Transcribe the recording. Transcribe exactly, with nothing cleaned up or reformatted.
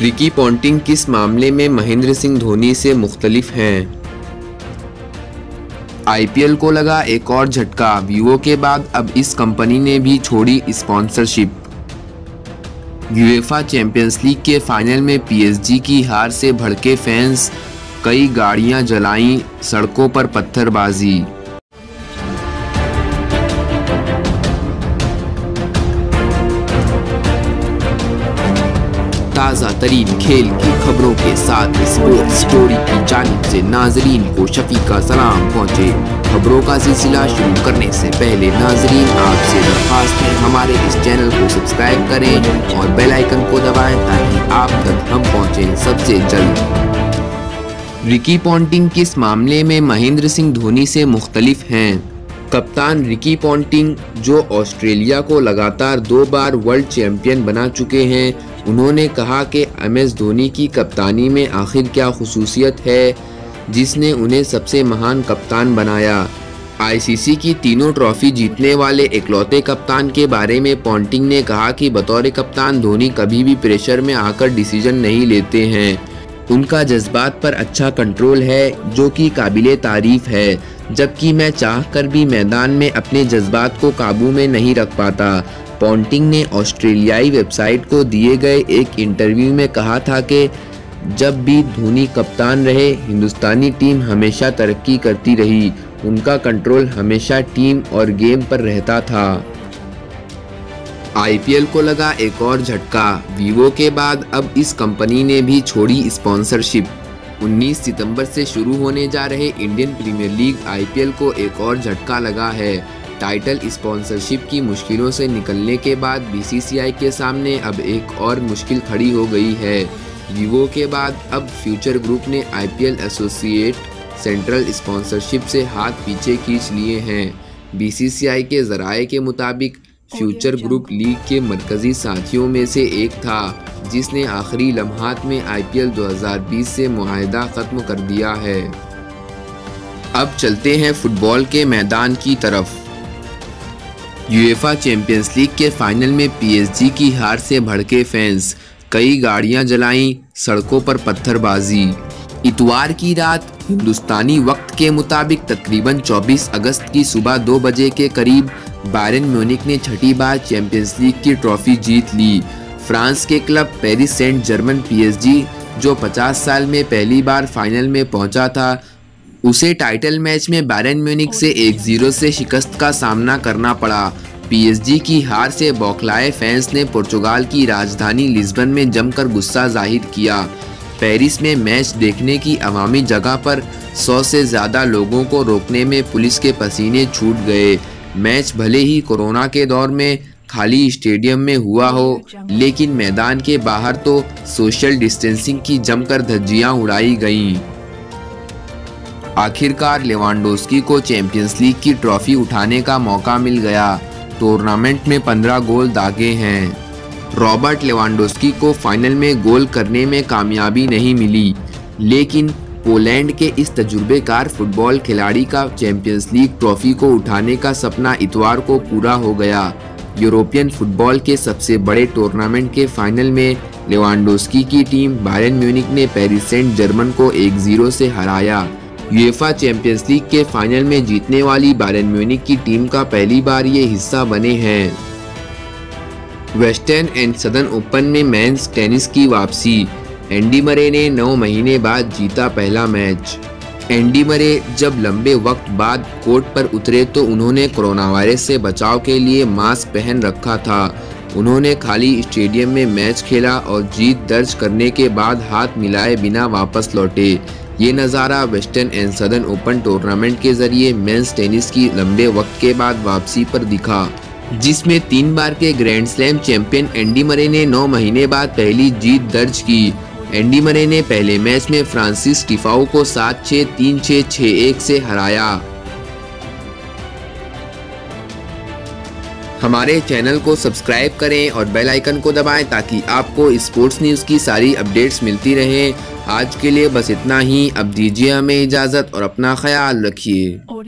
Ricky Ponting किस मामले में महेंद्र सिंह धोनी से मुख्तलिफ हैं? आईपीएल को लगा एक और झटका, वीवो के बाद अब इस कंपनी ने भी छोड़ी स्पॉन्सरशिप। यूईएफए चैंपियंस लीग के फाइनल में पीएसजी की हार से भड़के फैंस, कई गाड़ियां जलाईं, सड़कों पर पत्थरबाजी। ताज़ा तरीन खेल की खबरों के साथ स्पोर्ट्स स्टोरी की जानिब से नाजरीन को शफी का सलाम पहुँचे। खबरों का सिलसिला शुरू करने से पहले नाजरीन आपसे दरख्वास्त है, हमारे इस चैनल को सब्सक्राइब करें और बेल आइकन को दबाएं ताकि आप तक हम पहुँचें सबसे जल्द। रिकी पॉन्टिंग किस मामले में महेंद्र सिंह धोनी से मुख्तलिफ हैं? कप्तान रिकी पॉन्टिंग, जो ऑस्ट्रेलिया को लगातार दो बार वर्ल्ड चैंपियन बना चुके हैं, उन्होंने कहा कि एम एस धोनी की कप्तानी में आखिर क्या खसूसियत है जिसने उन्हें सबसे महान कप्तान बनाया। आईसीसी की तीनों ट्रॉफी जीतने वाले इकलौते कप्तान के बारे में पॉन्टिंग ने कहा कि बतौर कप्तान धोनी कभी भी प्रेशर में आकर डिसीजन नहीं लेते हैं। उनका जज्बात पर अच्छा कंट्रोल है, जो कि काबिले तारीफ है, जबकि मैं चाहकर भी मैदान में अपने जज्बात को काबू में नहीं रख पाता। पॉन्टिंग ने ऑस्ट्रेलियाई वेबसाइट को दिए गए एक इंटरव्यू में कहा था कि जब भी धोनी कप्तान रहे, हिंदुस्तानी टीम हमेशा तरक्की करती रही। उनका कंट्रोल हमेशा टीम और गेम पर रहता था। आईपीएल को लगा एक और झटका, वीवो के बाद अब इस कंपनी ने भी छोड़ी स्पॉन्सरशिप। उन्नीस सितंबर से शुरू होने जा रहे इंडियन प्रीमियर लीग आईपीएल को एक और झटका लगा है। टाइटल स्पॉन्सरशिप की मुश्किलों से निकलने के बाद बीसीसीआई के सामने अब एक और मुश्किल खड़ी हो गई है। वीवो के बाद अब फ्यूचर ग्रुप ने आईपीएल एसोसिएट सेंट्रल स्पॉन्सरशिप से हाथ पीछे खींच लिए हैं। बीसीसीआई के जराये के मुताबिक फ्यूचर ग्रुप लीग के मरकजी साथियों में से एक था, जिसने आखिरी लम्हात में आईपीएल दो हज़ार बीस से मुआहदा खत्म कर दिया है। अब चलते हैं फुटबॉल के मैदान की तरफ। यूएफए चैंपियंस लीग के फाइनल में पीएसजी की हार से भड़के फैंस, कई गाड़ियां जलाईं, सड़कों पर पत्थरबाजी। इतवार की रात हिंदुस्तानी वक्त के मुताबिक तकरीबन चौबीस अगस्त की सुबह दो बजे के करीब बायर्न म्यूनिक ने छठी बार चैंपियंस लीग की ट्रॉफी जीत ली। फ्रांस के club Paris Saint Germain PSG, जो पचास साल में पहली बार फाइनल में पहुंचा था, उसे टाइटल मैच में बायर्न म्यूनिक से एक शून्य से शिकस्त का सामना करना पड़ा। पीएसजी की हार से बौखलाए फैंस ने पुर्तगाल की राजधानी लिस्बन में जमकर गुस्सा जाहिर किया। पेरिस में मैच देखने की अवामी जगह पर सौ से ज़्यादा लोगों को रोकने में पुलिस के पसीने छूट गए। मैच भले ही कोरोना के दौर में खाली स्टेडियम में हुआ हो, लेकिन मैदान के बाहर तो सोशल डिस्टेंसिंग की जमकर धज्जियां उड़ाई गईं। आखिरकार लेवान्डोस्की को चैंपियंस लीग की ट्रॉफी उठाने का मौका मिल गया। टूर्नामेंट में पंद्रह गोल दागे हैं। रॉबर्ट लेवान्डोस्की को फाइनल में गोल करने में कामयाबी नहीं मिली, लेकिन पोलैंड के इस तजुर्बेकार फुटबॉल खिलाड़ी का चैंपियंस लीग ट्रॉफी को उठाने का सपना इतवार को पूरा हो गया। यूरोपियन फुटबॉल के सबसे बड़े टूर्नामेंट के फाइनल में लेवान्डोस्की की टीम बायर्न म्यूनिक ने पेरिस सेंट जर्मन को एक शून्य से हराया। यूएफए चैंपियंस लीग के फाइनल में जीतने वाली बायर्न म्यूनिक की टीम का पहली बार ये हिस्सा बने हैं। वेस्टर्न एंड सदर्न ओपन में मेंस टेनिस की वापसी, एंडी मरे ने नौ महीने बाद जीता पहला मैच। एंडी मरे जब लंबे वक्त बाद कोर्ट पर उतरे तो उन्होंने कोरोना वायरस से बचाव के लिए मास्क पहन रखा था। उन्होंने खाली स्टेडियम में मैच खेला और जीत दर्ज करने के बाद हाथ मिलाए बिना वापस लौटे। ये नज़ारा Western and Southern Open tournament के जरिए मेंस टेनिस की लंबे वक्त के बाद वापसी पर दिखा, जिसमें तीन बार के grand slam champion Andy Murray ने नौ महीने बाद पहली जीत दर्ज की। एंडी मरे ने पहले मैच में फ्रांसिस टिफाओ को सात छह तीन छह छह एक से हराया। हमारे चैनल को सब्सक्राइब करें और बेल आइकन को दबाएं ताकि आपको स्पोर्ट्स न्यूज़ की सारी अपडेट्स मिलती रहें। आज के लिए बस इतना ही। अब दीजिए हमें इजाज़त और अपना ख्याल रखिए।